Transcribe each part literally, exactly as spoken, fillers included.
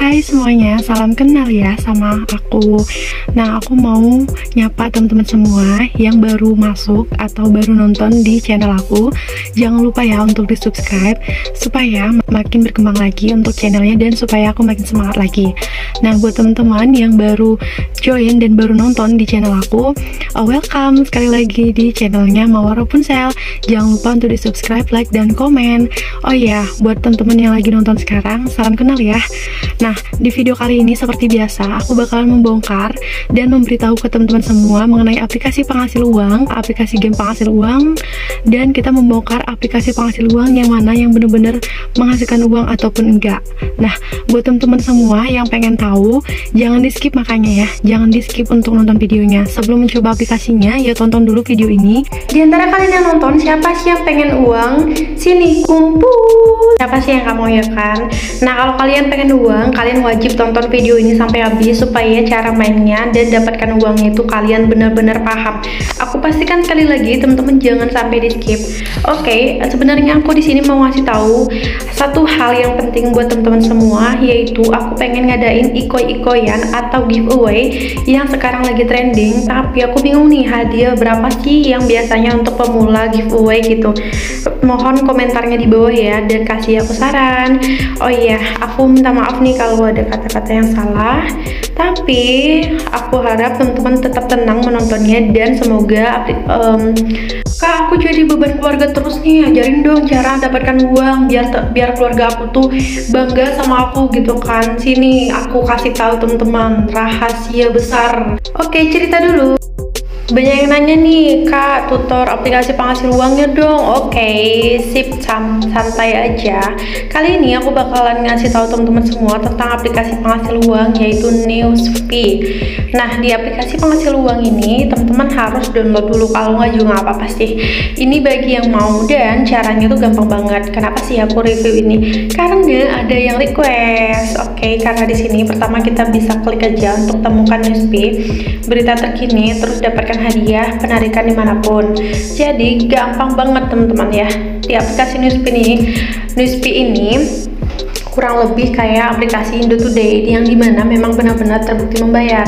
Hai semuanya, salam kenal ya sama aku. Nah, aku mau nyapa teman-teman semua yang baru masuk atau baru nonton di channel aku. Jangan lupa ya untuk di subscribe supaya makin berkembang lagi untuk channelnya dan supaya aku makin semangat lagi. Nah, buat teman-teman yang baru join dan baru nonton di channel aku, uh, welcome sekali lagi di channelnya Mawar Rapunzell. Jangan lupa untuk di subscribe, like, dan komen. Oh ya, buat teman-teman yang lagi nonton sekarang, salam kenal ya. Nah, di video kali ini seperti biasa aku bakalan membongkar dan memberitahu ke teman-teman semua mengenai aplikasi penghasil uang, aplikasi game penghasil uang, dan kita membongkar aplikasi penghasil uang yang mana yang benar-benar menghasilkan uang ataupun enggak. Nah, buat teman-teman semua yang pengen tahu, jangan di-skip makanya ya. Jangan di-skip untuk nonton videonya. Sebelum mencoba aplikasinya, ya tonton dulu video ini. Di antara kalian yang nonton, siapa sih yang pengen uang? Sini, kumpul. Siapa sih yang gak mau ya kan? Nah, kalau kalian pengen uang, kalian wajib tonton video ini sampai habis supaya cara mainnya dan dapatkan uangnya itu kalian benar-benar paham. Aku pastikan sekali lagi teman-teman jangan sampai di skip. Oke, okay, sebenarnya aku di sini mau ngasih tahu satu hal yang penting buat teman-teman semua, yaitu aku pengen ngadain ikoi-ikoyan atau giveaway yang sekarang lagi trending. Tapi aku bingung nih hadiah berapa sih yang biasanya untuk pemula giveaway gitu. Mohon komentarnya di bawah ya dan kasih aku saran. Oh iya, aku minta maaf nih kalau ada kata-kata yang salah, tapi aku harap teman-teman tetap tenang menontonnya dan semoga um, Kak, aku jadi beban keluarga terus nih, ajarin dong cara dapatkan uang biar biar keluarga aku tuh bangga sama aku gitu kan. Sini aku kasih tahu teman-teman rahasia besar. Oke, cerita dulu. Banyak yang nanya nih, Kak, tutor aplikasi penghasil uangnya dong. Oke, okay, sip, santai aja. Kali ini aku bakalan ngasih tahu teman-teman semua tentang aplikasi penghasil uang, yaitu Newsfeed. Nah, di aplikasi penghasil uang ini teman-teman harus download dulu, kalau nggak juga nggak apa-apa sih. Ini bagi yang mau, dan caranya tuh gampang banget. Kenapa sih aku review ini? Karena ada yang request. Oke, okay, karena di sini pertama kita bisa klik aja untuk temukan Newsfeed, berita terkini, terus dapatkan hadiah penarikan dimanapun. Jadi gampang banget teman-teman ya. Di aplikasi Newsfeed ini, Newsfeed ini kurang lebih kayak aplikasi Indotoday yang dimana memang benar-benar terbukti membayar.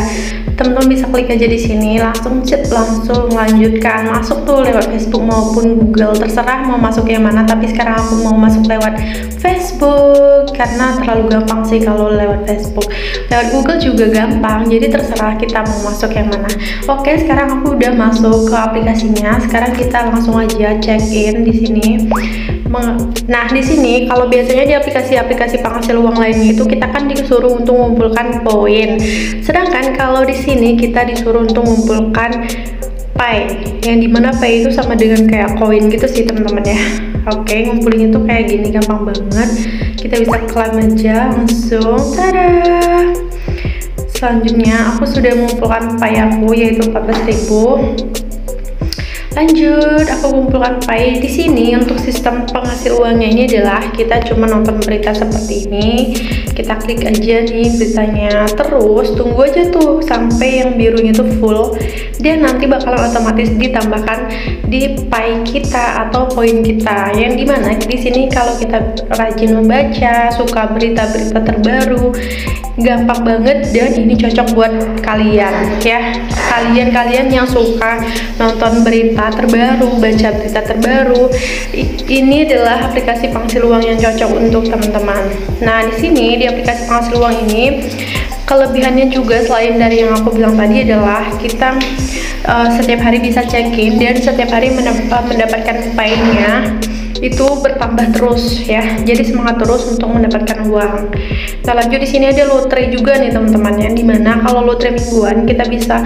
Teman-teman bisa klik aja di sini, langsung cip, langsung lanjutkan masuk tuh lewat Facebook maupun Google, terserah mau masuk yang mana. Tapi sekarang aku mau masuk lewat Facebook karena terlalu gampang sih kalau lewat Facebook. Lewat Google juga gampang, jadi terserah kita mau masuk yang mana. Oke, sekarang aku udah masuk ke aplikasinya. Sekarang kita langsung aja check in di sini. Nah, di sini kalau biasanya di aplikasi-aplikasi penghasil uang lainnya itu kita kan disuruh untuk mengumpulkan poin. Sedangkan kalau di sini kita disuruh untuk mengumpulkan pie, yang dimana pie itu sama dengan kayak koin gitu sih teman-teman ya. Oke, ngumpulin itu kayak gini, gampang banget. Kita bisa klaim aja langsung. Tada! Selanjutnya aku sudah mengumpulkan pie aku, yaitu empat belas ribu. Lanjut, aku kumpulkan pie. Di sini untuk sistem penghasil uangnya ini adalah kita cuma nonton berita seperti ini. Kita klik aja nih beritanya, terus tunggu aja tuh sampai yang birunya tuh full, dan nanti bakalan otomatis ditambahkan di pie kita atau poin kita. Yang dimana di sini kalau kita rajin membaca, suka berita-berita terbaru, gampang banget, dan ini cocok buat kalian ya. Kalian-kalian yang suka nonton berita terbaru, baca berita terbaru, ini adalah aplikasi penghasil uang yang cocok untuk teman-teman. Nah, di sini di aplikasi penghasil uang ini kelebihannya juga selain dari yang aku bilang tadi adalah kita uh, setiap hari bisa check-in dan setiap hari mendapatkan pie-nya itu bertambah terus ya. Jadi semangat terus untuk mendapatkan uang. Nah, lanjut di sini ada lotre juga nih teman-teman ya. Dimana kalau lotre mingguan kita bisa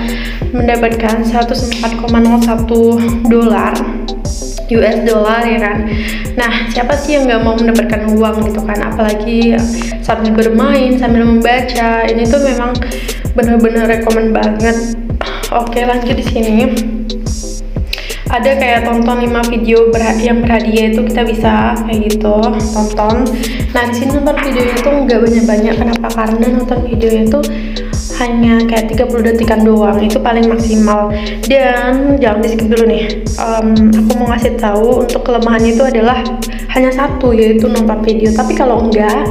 mendapatkan seratus empat koma nol satu dolar U S dollar ya kan. Nah, siapa sih yang nggak mau mendapatkan uang gitu kan? Apalagi sambil bermain, sambil membaca, ini tuh memang bener-bener rekomend banget. Oke, lanjut di sini ada kayak tonton lima video yang berhadiah, itu kita bisa kayak gitu tonton. Nah, di sini nonton videonya itu nggak banyak-banyak. Kenapa? Karena nonton videonya itu hanya kayak tiga puluh detikan doang, itu paling maksimal. Dan jangan di skip dulu nih. Um, aku mau ngasih tahu untuk kelemahannya itu adalah hanya satu, yaitu nonton video. Tapi kalau enggak,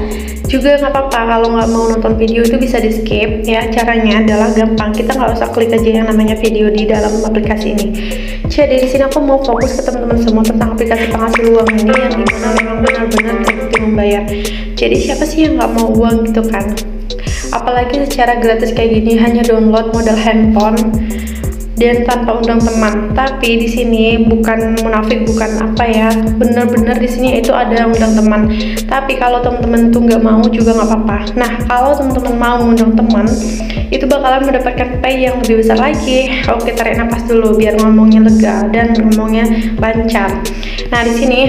juga nggak apa-apa kalau nggak mau nonton video itu bisa di skip ya. Caranya adalah gampang, kita nggak usah klik aja yang namanya video di dalam aplikasi ini. Jadi di sini aku mau fokus ke teman-teman semua tentang aplikasi penghasil uang ini yang dimana memang benar-benar terbukti membayar. Jadi siapa sih yang nggak mau uang gitu kan, apalagi secara gratis kayak gini, hanya download modal handphone dan tanpa undang teman. Tapi di sini bukan munafik, bukan apa ya, bener-bener di sini itu ada undang teman. Tapi kalau teman-teman tuh nggak mau juga nggak apa-apa. Nah kalau teman-teman mau undang teman, itu bakalan mendapatkan pay yang lebih besar lagi. Oke, tarik nafas dulu biar ngomongnya lega dan ngomongnya lancar. Nah di sini.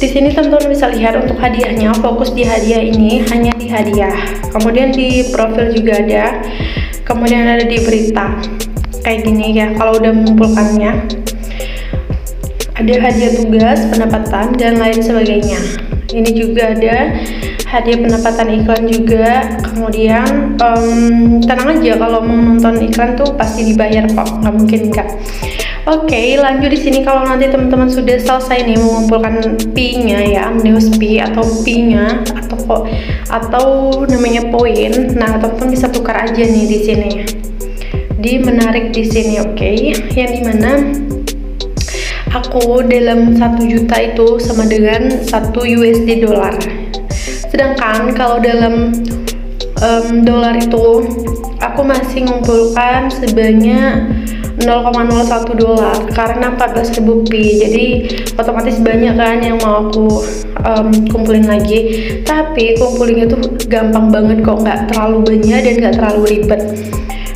Di sini teman-teman bisa lihat untuk hadiahnya, fokus di hadiah ini hanya di hadiah. Kemudian di profil juga ada. Kemudian ada di berita. Kayak gini ya, kalau udah mengumpulkannya. Ada hadiah tugas, pendapatan, dan lain sebagainya. Ini juga ada hadiah pendapatan iklan juga. Kemudian um, tenang aja kalau mau nonton iklan tuh pasti dibayar kok, nggak mungkin enggak. Oke, okay, lanjut di sini kalau nanti teman-teman sudah selesai nih mengumpulkan P-nya ya, NewsPie atau P-nya atau atau namanya poin. Nah, teman-teman bisa tukar aja nih di sini. Di menarik di sini, oke. Okay? Yang dimana aku dalam satu juta itu sama dengan satu U S D dollar. Sedangkan kalau dalam um, dolar itu aku masih mengumpulkan sebanyak nol koma nol satu dolar karena empat belas ribu P, jadi otomatis banyak kan yang mau aku um, kumpulin lagi. Tapi kumpulinnya tuh gampang banget kok, nggak terlalu banyak dan nggak terlalu ribet.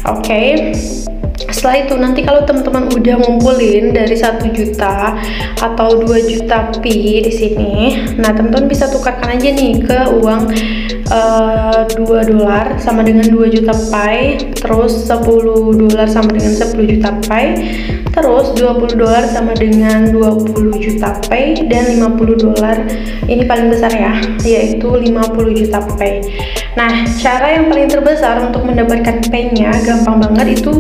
Oke, okay. Setelah itu nanti kalau teman-teman udah ngumpulin dari satu juta atau dua juta P di sini, nah teman-teman bisa tukarkan aja nih ke uang Uh, dua dolar sama dengan dua juta P I, terus sepuluh dolar sama dengan sepuluh juta P I, terus dua puluh dolar sama dengan dua puluh juta P I, dan lima puluh dolar ini paling besar ya, yaitu lima puluh juta P I. Nah, cara yang paling terbesar untuk mendapatkan P I-nya gampang banget, itu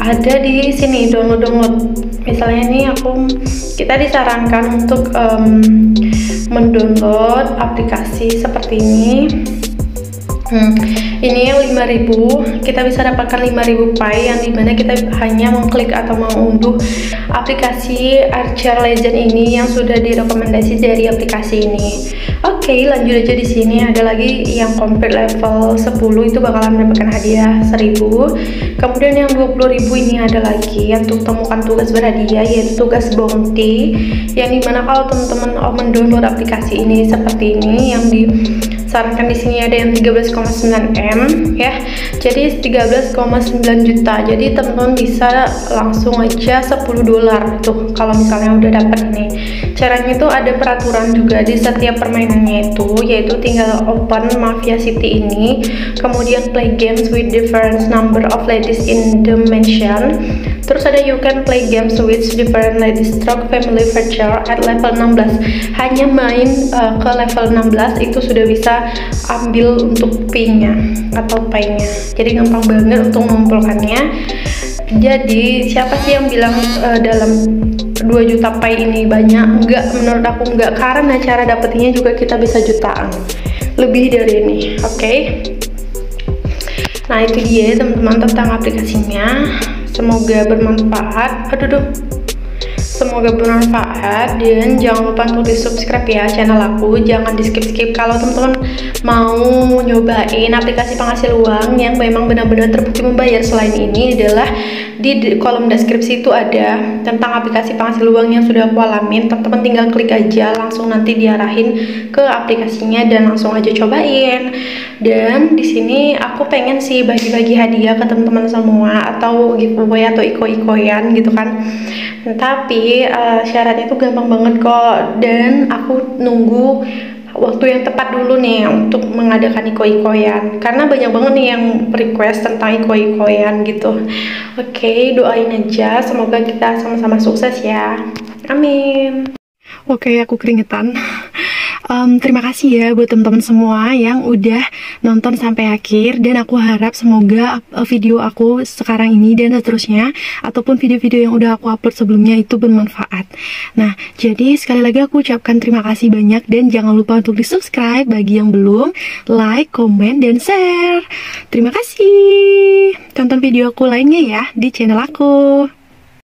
ada di sini, download-download. Misalnya ini aku kita disarankan untuk um, mendownload aplikasi seperti ini. Hmm, ini yang lima ribu, kita bisa dapatkan lima ribu P I, yang dimana kita hanya mengklik atau mengunduh aplikasi Archer Legend ini yang sudah direkomendasi dari aplikasi ini. Oke, okay, lanjut aja di sini ada lagi yang complete level sepuluh, itu bakalan mendapatkan hadiah seribu. Kemudian yang dua puluh ribu ini ada lagi untuk temukan tugas berhadiah, yaitu tugas bounty, yang dimana kalau teman-teman oh, mendownload aplikasi ini seperti ini, yang di sarankan di sini ada yang tiga belas koma sembilan M ya. Jadi tiga belas koma sembilan juta. Jadi teman-teman bisa langsung aja sepuluh dolar tuh kalau misalnya udah dapat ini. Caranya tuh ada peraturan juga di setiap permainannya itu, yaitu tinggal open Mafia City ini, kemudian play games with different number of ladies in the mansion. Terus ada you can play games with different ladies stroke family feature at level enam belas. Hanya main uh, ke level enam belas itu sudah bisa ambil untuk P-nya atau pay-nya. Jadi gampang banget untuk mengumpulkannya. Jadi siapa sih yang bilang uh, dalam dua juta P I ini banyak? Enggak, menurut aku enggak, karena cara dapetinnya juga kita bisa jutaan lebih dari ini. Oke, okay? Nah itu dia teman-teman tentang aplikasinya. Semoga bermanfaat. Aduh, duh. Semoga bermanfaat, dan jangan lupa untuk di subscribe ya channel aku. Jangan di skip-skip kalau teman-teman mau nyobain aplikasi penghasil uang yang memang benar-benar terbukti membayar. Selain ini adalah di kolom deskripsi itu ada tentang aplikasi penghasil uang yang sudah aku alamin. Teman-teman tinggal klik aja, langsung nanti diarahin ke aplikasinya dan langsung aja cobain. Dan di sini aku pengen sih bagi-bagi hadiah ke teman-teman semua, atau giveaway atau iko-ikoyan gitu kan. Tapi uh, syaratnya itu gampang banget kok, dan aku nunggu waktu yang tepat dulu nih untuk mengadakan iko-ikoyan, karena banyak banget nih yang request tentang iko-ikoyan gitu. Oke, okay, doain aja semoga kita sama-sama sukses ya, amin. Oke, okay, aku keringetan. Um, terima kasih ya buat teman-teman semua yang udah nonton sampai akhir, dan aku harap semoga video aku sekarang ini dan seterusnya ataupun video-video yang udah aku upload sebelumnya itu bermanfaat. Nah, jadi sekali lagi aku ucapkan terima kasih banyak, dan jangan lupa untuk di-subscribe bagi yang belum, like, komen, dan share. Terima kasih. Tonton video aku lainnya ya di channel aku.